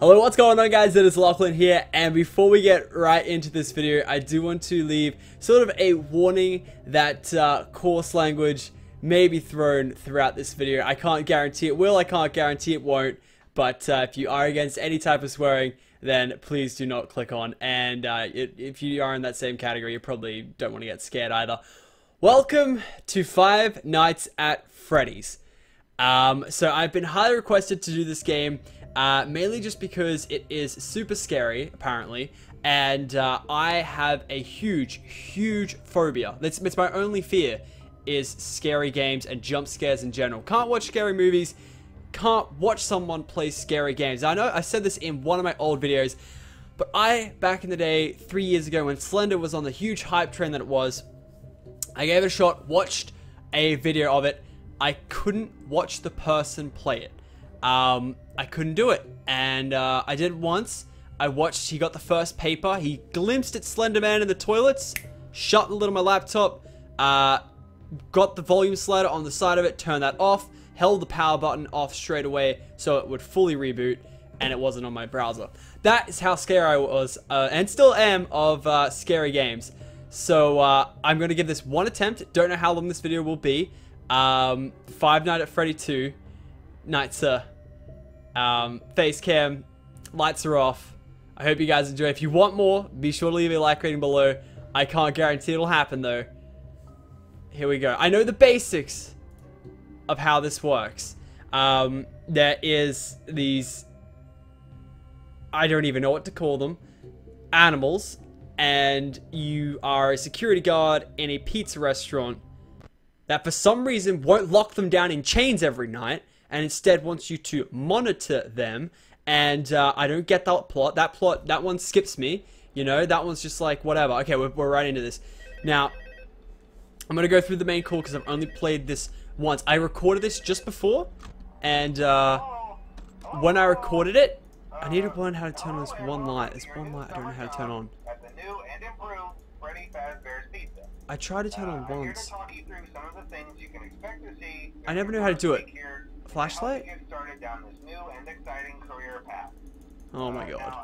Hello, what's going on guys? It is Lachlan here, and before we get right into this video, I do want to leave sort of a warning that coarse language may be thrown throughout this video. I can't guarantee it will, I can't guarantee it won't, but if you are against any type of swearing, then please do not click on, and if you are in that same category, you probably don't want to get scared either. Welcome to Five Nights at Freddy's. So I've been highly requested to do this game, mainly just because it is super scary, apparently, and I have a huge, huge phobia. That's my only fear, is scary games and jump scares in general. Can't watch scary movies, can't watch someone play scary games. Now, I know I said this in one of my old videos, but I, back in the day, 3 years ago, when Slender was on the huge hype train that it was, I gave it a shot, watched a video of it. I couldn't watch the person play it. I couldn't do it. And I did once. I watched, he got the first paper. He glimpsed at Slender Man in the toilets, shut the lid on my laptop, got the volume slider on the side of it, turned that off, held the power button off straight away so it would fully reboot, and it wasn't on my browser. That is how scared I was, and still am, of scary games. So I'm going to give this one attempt. Don't know how long this video will be. Five Nights at Freddy 2, Nightsa, face cam, lights are off. I hope you guys enjoy. If you want more, be sure to leave a like rating below. I can't guarantee it'll happen though. Here we go. I know the basics of how this works. There is these, I don't even know what to call them, animals, and you are a security guard in a pizza restaurant that for some reason won't lock them down in chains every night, and instead wants you to monitor them. And I don't get that plot. That one skips me. You know, that one's just like, whatever. Okay, we're right into this. Now, I'm gonna go through the main call because I've only played this once. I recorded this just before, and when I recorded it, I needed to learn how to turn on this one light. There's one light I don't know how to turn on. I tried to turn on once. I never knew how to do it. Flashlight? Oh my god.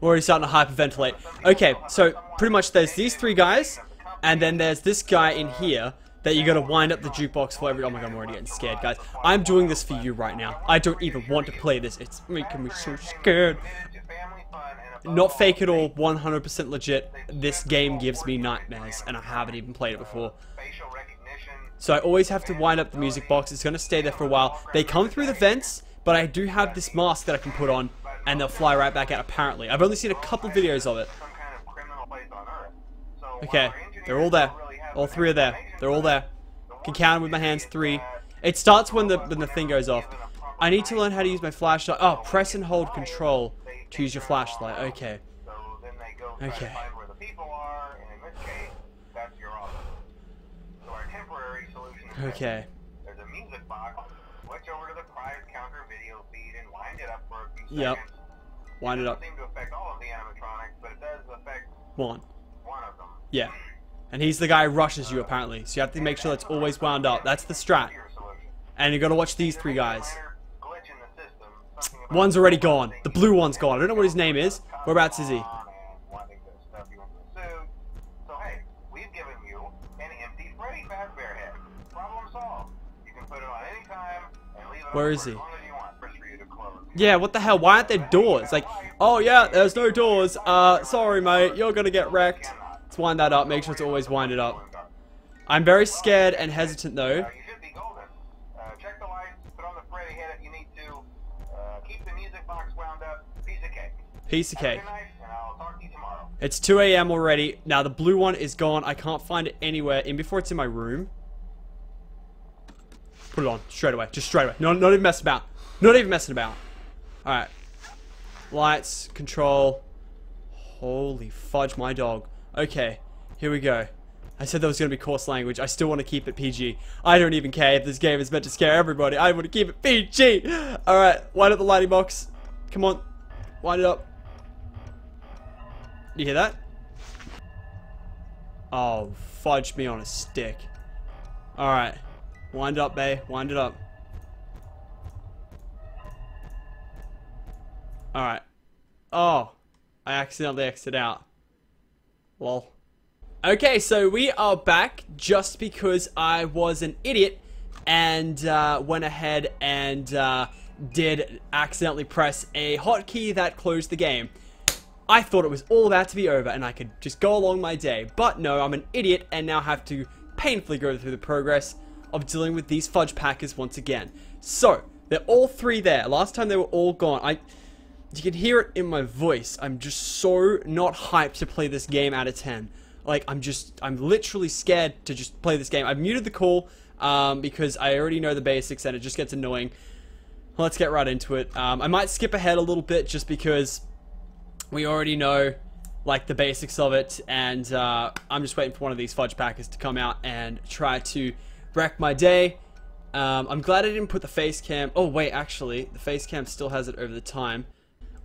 We're already starting to hyperventilate. Okay, so pretty much there's these three guys, and then there's this guy in here that you gotta wind up the jukebox for every. Oh my god, I'm already getting scared, guys. I'm doing this for you right now. I don't even want to play this. It's making me so scared. Not fake at all, 100% legit. This game gives me nightmares, and I haven't even played it before. So I always have to wind up the music box. It's going to stay there for a while. They come through the vents, but I do have this mask that I can put on, and they'll fly right back out, apparently. I've only seen a couple videos of it. Okay, they're all there. All three are there. They're all there. I can count them with my hands, three. It starts when the thing goes off. I need to learn how to use my flashlight. Oh, press and hold control to use your flashlight. Okay. Okay. Okay. Yep. Wind it up. One. Yeah. And he's the guy who rushes you, apparently. So you have to make sure that's always wound up. That's the strat. And you gotta watch these three guys. One's already gone. The blue one's gone. I don't know what his name is. Whereabouts is he? Where is he? Yeah, what the hell? Why aren't there doors? Like, oh yeah, there's no doors. Sorry mate, you're gonna get wrecked. Let's wind that up. Make sure it's always winded up. I'm very scared and hesitant though. Piece of cake. It's 2 a.m. already. Now the blue one is gone. I can't find it anywhere. In before it's in my room. Put it on straight away. Just straight away. No, not even messing about. Not even messing about. All right. Lights, control. Holy fudge, my dog. Okay, here we go. I said there was gonna be coarse language. I still want to keep it PG. I don't even care if this game is meant to scare everybody. I want to keep it PG. All right. Wind up the lighting box. Come on. Wind it up. You hear that? Oh, fudge me on a stick. Alright. Wind up, bae. Wind it up. Alright. Oh, I accidentally exited out. Lol. Okay, so we are back just because I was an idiot and went ahead and did accidentally press a hotkey that closed the game. I thought it was all about to be over and I could just go along my day, but no, I'm an idiot and now have to painfully go through the progress of dealing with these fudge packers once again. So, they're all three there. Last time they were all gone. You can hear it in my voice. I'm just so not hyped to play this game out of 10. Like, I'm literally scared to just play this game. I've muted the call because I already know the basics and it just gets annoying. Let's get right into it. I might skip ahead a little bit just because we already know, like, the basics of it, and I'm just waiting for one of these fudge packers to come out and try to wreck my day. I'm glad I didn't put the face cam. Oh wait, actually, the face cam still has it over the time.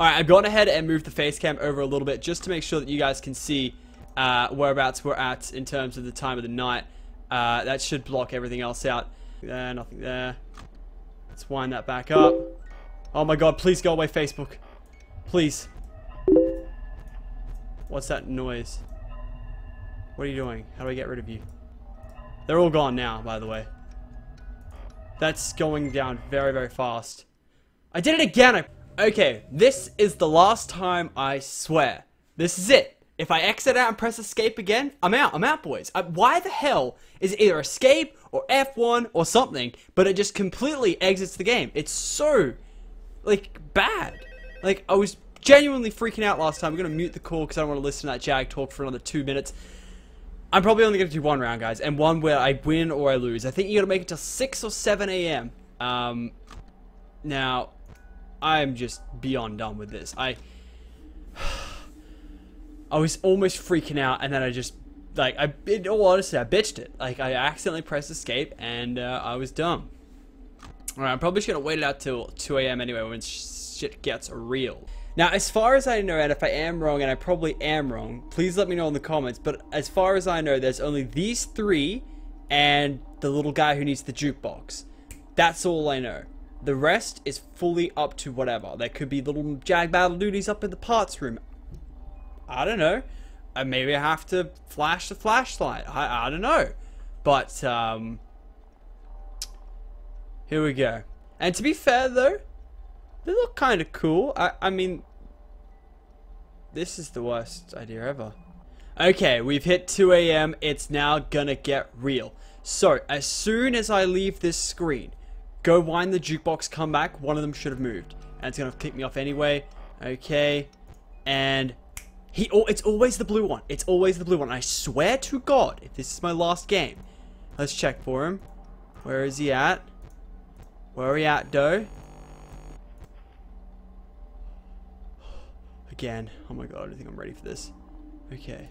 Alright, I've gone ahead and moved the face cam over a little bit just to make sure that you guys can see whereabouts we're at in terms of the time of the night. That should block everything else out. There, nothing there. Let's wind that back up. Oh my god, please go away, Facebook. Please. What's that noise? What are you doing? How do I get rid of you? They're all gone now, by the way. That's going down very, very fast. I did it again! Okay, this is the last time, I swear. This is it. If I exit out and press escape again, I'm out. I'm out, boys. Why the hell is it either escape or F1 or something, but it just completely exits the game? It's so, like, bad. Like, I was genuinely freaking out last time. I'm going to mute the call because I don't want to listen to that jag talk for another 2 minutes. I'm probably only going to do one round, guys, and one where I win or I lose. I think you got to make it till 6 or 7 a.m. Now, I'm just beyond done with this. I was almost freaking out, and then I just, like, in all honesty, I bitched it. Like, I accidentally pressed escape, and I was dumb. Alright, I'm probably just going to wait it out till 2 a.m. anyway when shit gets real. Now, as far as I know, and if I am wrong, and I probably am wrong, please let me know in the comments, but as far as I know, there's only these three and the little guy who needs the jukebox. That's all I know. The rest is fully up to whatever. There could be little jag battle duties up in the parts room. I don't know. Maybe I have to flash the flashlight. I don't know. But, here we go. And to be fair, though, they look kind of cool. I mean, this is the worst idea ever. Okay, we've hit 2 a.m. It's now gonna get real. So, as soon as I leave this screen, go wind the jukebox, come back. One of them should have moved. And it's going to kick me off anyway. Okay. And it's always the blue one. It's always the blue one. I swear to God, if this is my last game. Let's check for him. Where is he at? Where are we at, Doe? Again. Oh my God, I don't think I'm ready for this. Okay.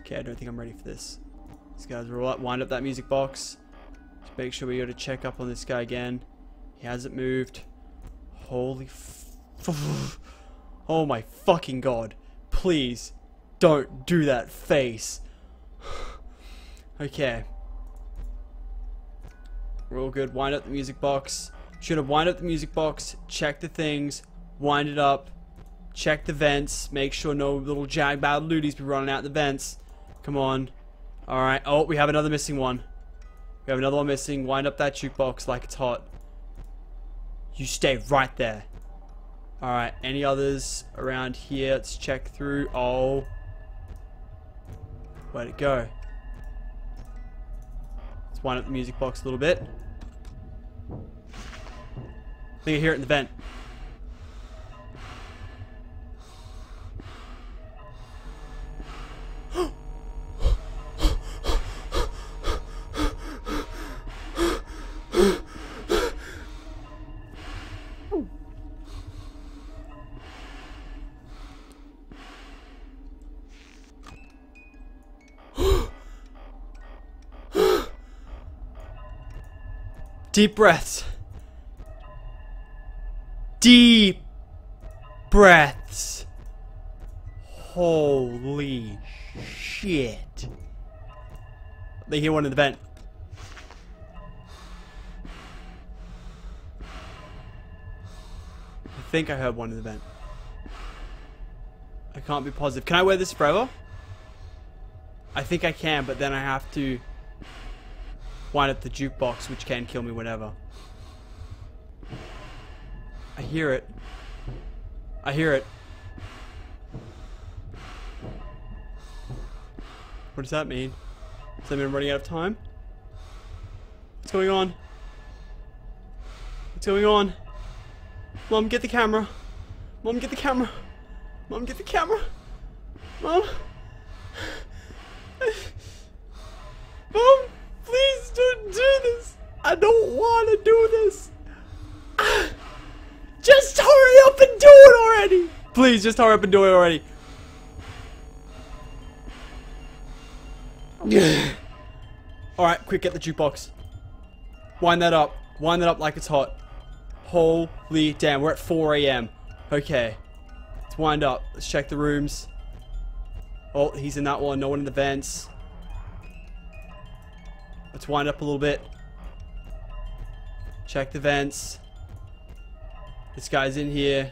Okay, I don't think I'm ready for this. These guys roll up, wind up that music box. Make sure we go to check up on this guy again. He hasn't moved. Holy oh my fucking god. Please don't do that face. Okay. We're all good. Wind up the music box. Should have wind up the music box. Check the things. Wind it up. Check the vents. Make sure no little jag battle looties be running out the vents. Come on. Alright. Oh, we have another missing one. We have another one missing. Wind up that jukebox like it's hot. You stay right there. Alright, any others around here? Let's check through. Oh. Where'd it go? Let's wind up the music box a little bit. I think I hear it in the vent. Deep breaths. Deep breaths. Holy shit. They hear one in the vent. I think I heard one in the vent. I can't be positive. Can I wear this forever? I think I can, but then I have to wind up the jukebox, which can kill me whenever. I hear it. I hear it. What does that mean? Does that mean I'm running out of time? What's going on? What's going on? Mom, get the camera. Mom, get the camera. Mom, get the camera. Mom. Mom, please don't do this. I don't want to do this. Just hurry up and do it already. Please, just hurry up and do it already. Alright, quick, get the jukebox. Wind that up. Wind that up like it's hot. Holy damn, we're at 4 AM. Okay. Let's wind up. Let's check the rooms. Oh, he's in that one. No one in the vents. Let's wind up a little bit. Check the vents. This guy's in here.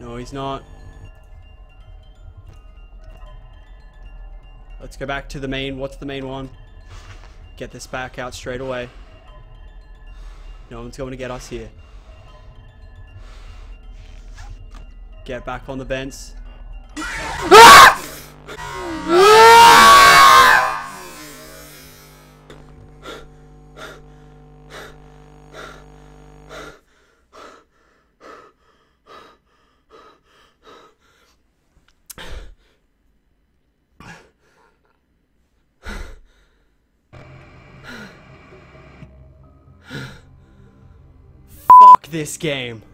No, he's not. Let's go back to the main. What's the main one? Get this back out straight away. No one's going to get us here. Get back on the vents. This game.